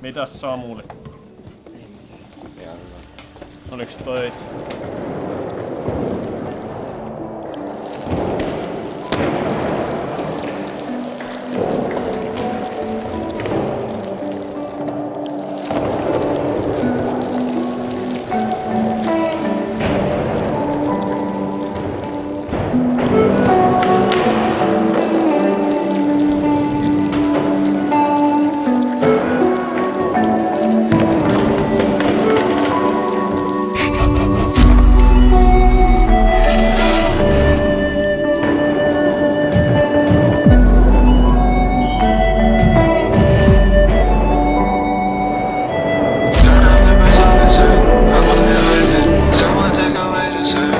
Mitäs Samuli? Oliks toi? Someone take away the sun.